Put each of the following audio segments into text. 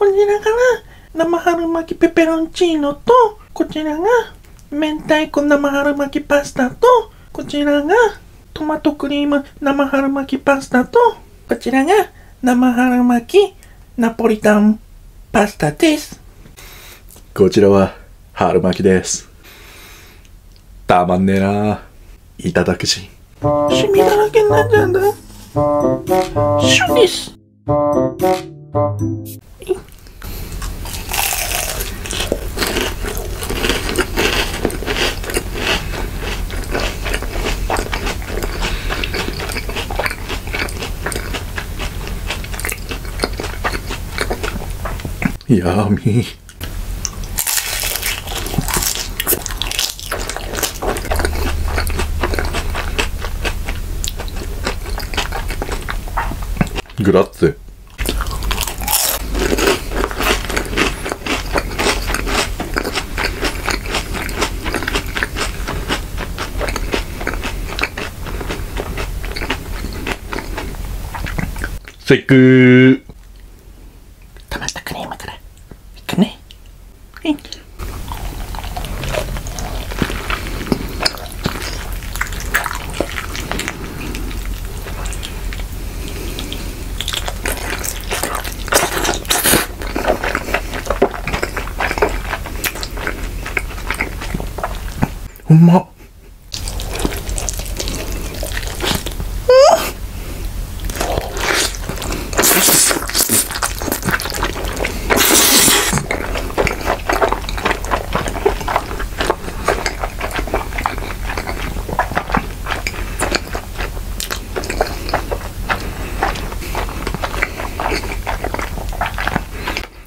こちらから生春巻きペペロンチーノと、こちらが明太子生春巻きパスタと、こちらがトマトクリーム生春巻きパスタと、こちらが生春巻きナポリタンパスタです。こちらは春巻きです。たまんねえな。いただくし。シミだらけになっちゃうんだ。シュです。Yummy. Grazie. Secco.うまっ、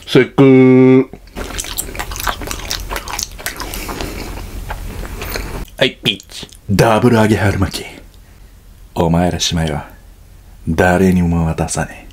せくー。はい、ピッチ。ダブル揚げ春巻き。お前ら姉妹は誰にも渡さねえ。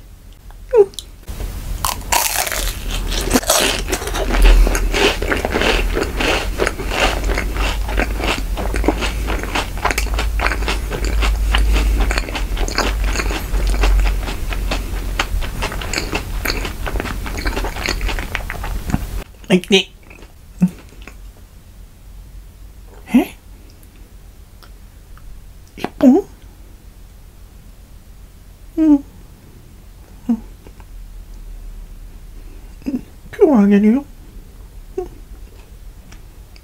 はい、ね。あげるよ。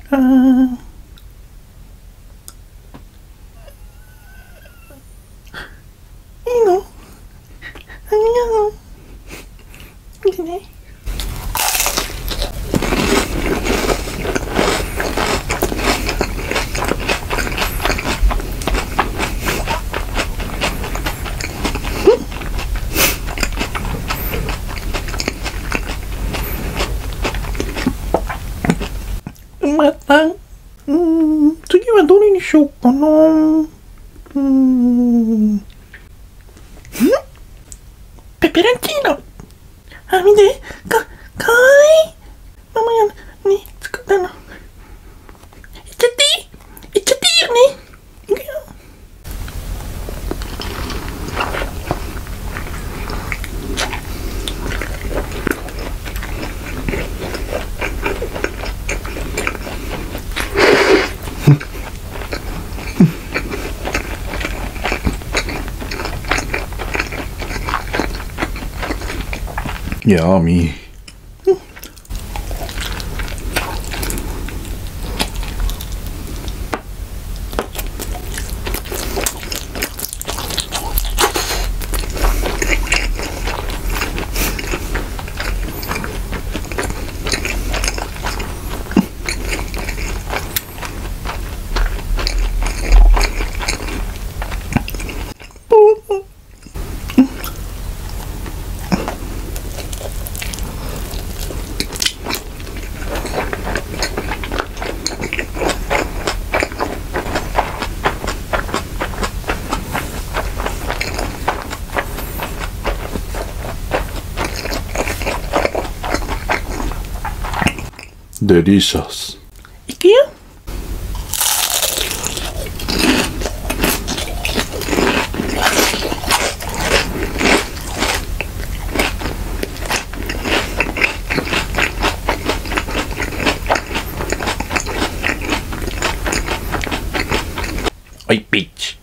あいいの？ありがとう。いいね。また、次はどれにしようかな。ペペロンチーノ。あ、見て、かわいい。ママがね、作ったの。いっちゃっていい？いっちゃっていいよね。いくよ。Yummy. Delicious. いくよ。Oi, Peach.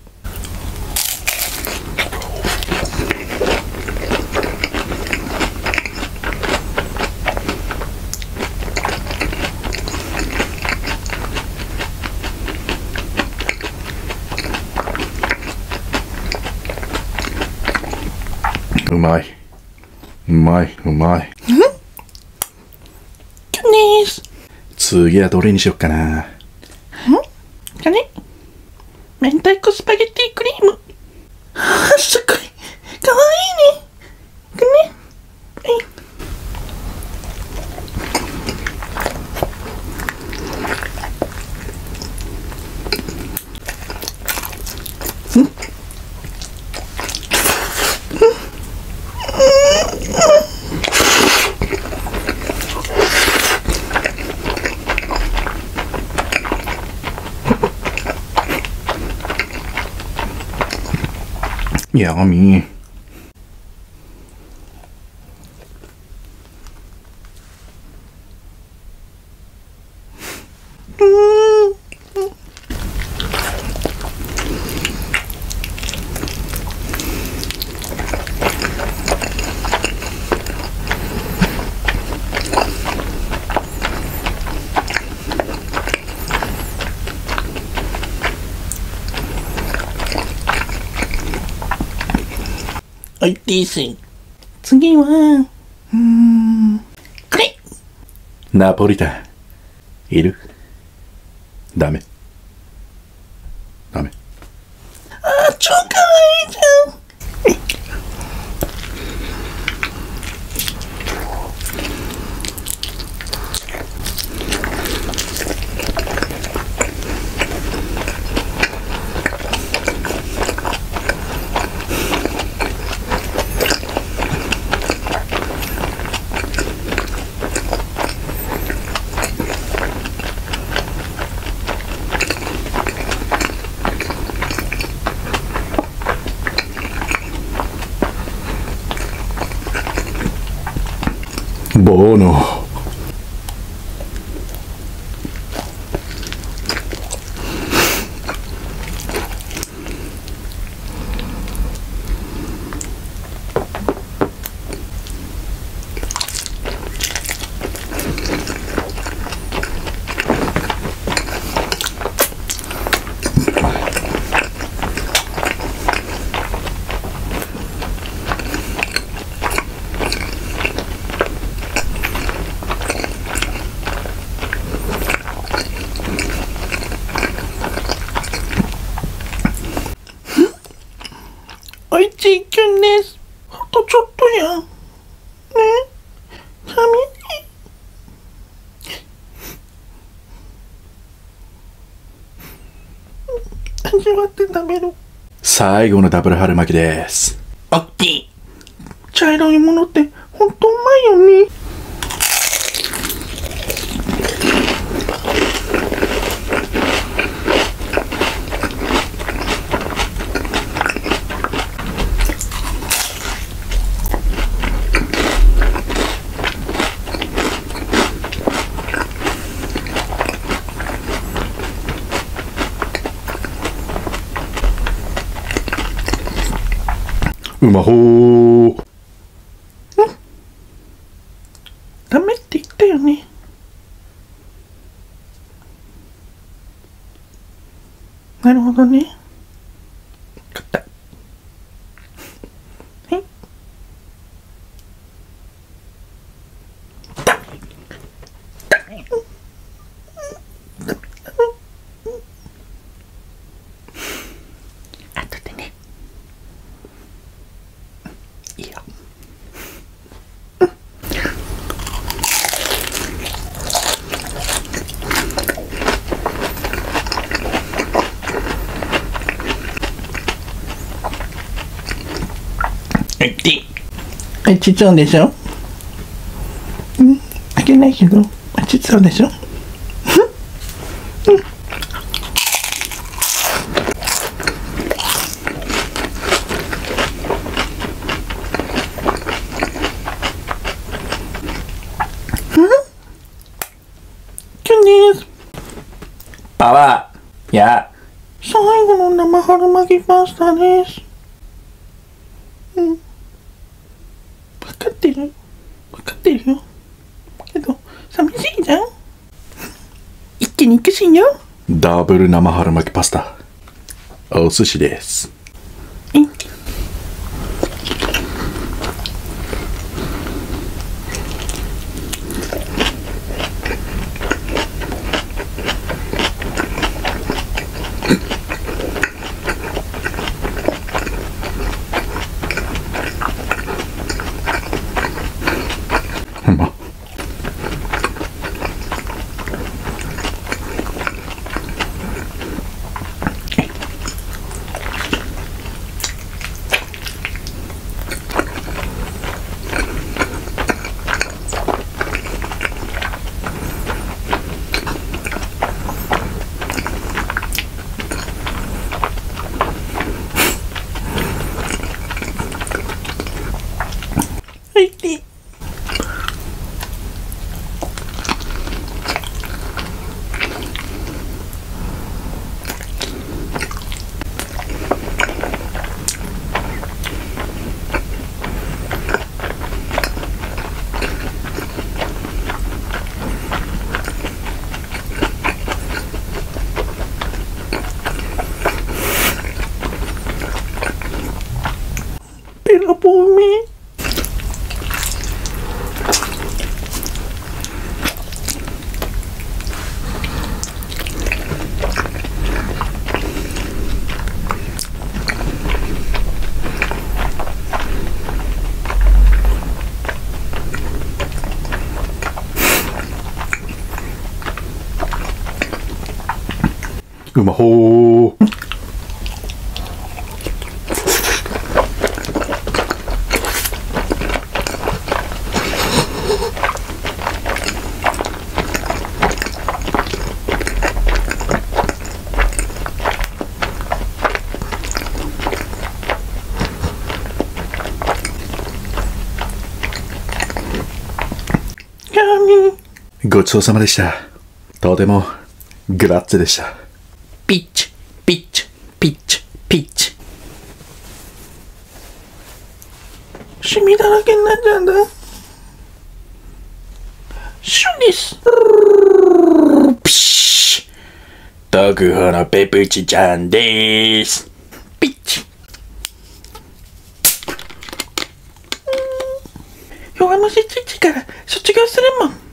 うまい。次はどれにしよっかな。じゃね。明太子スパゲッティクリーム。すごい。かわいいね。Yummy.次はこれナポリタンいる？ダメ。あー、超かわいいじゃん。Bono.最後のダブル春巻きです。おっきい茶色いものってほんとうまいよね。うまほー。ダメって言ったよね。なるほどね。勝った。はい。あ、ちっちゃうでしょ。開けないけど、あ、ちっちゃうでしょ。キュンです。パワーや最後の生春巻きパスタです。うん。わかってる？わかってるよ。けど、寂しいじゃん？一気に行くしんよ。ダブル生春巻きパスタ。お寿司です。For me. Umaho.ごちそうさまでした。とてもグラッツェでした。ピッチ、ピッチ、ピッチ、ピッチ。シミだらけになっちゃうんだ。シュです。ピシッ。特報のペプチちゃんでーす。ピッチ。弱虫チッチから卒業するもん。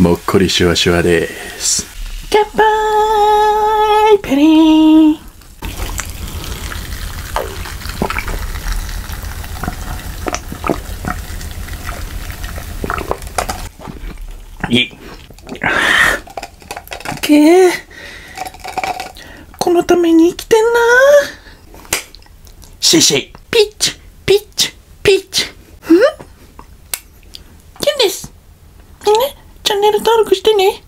もっこりシュワシュワです。乾杯ペリー。けー、このために生きてんな。シシッピッチピッチピッチ。ん？キュンです。みんなチャンネル登録してね。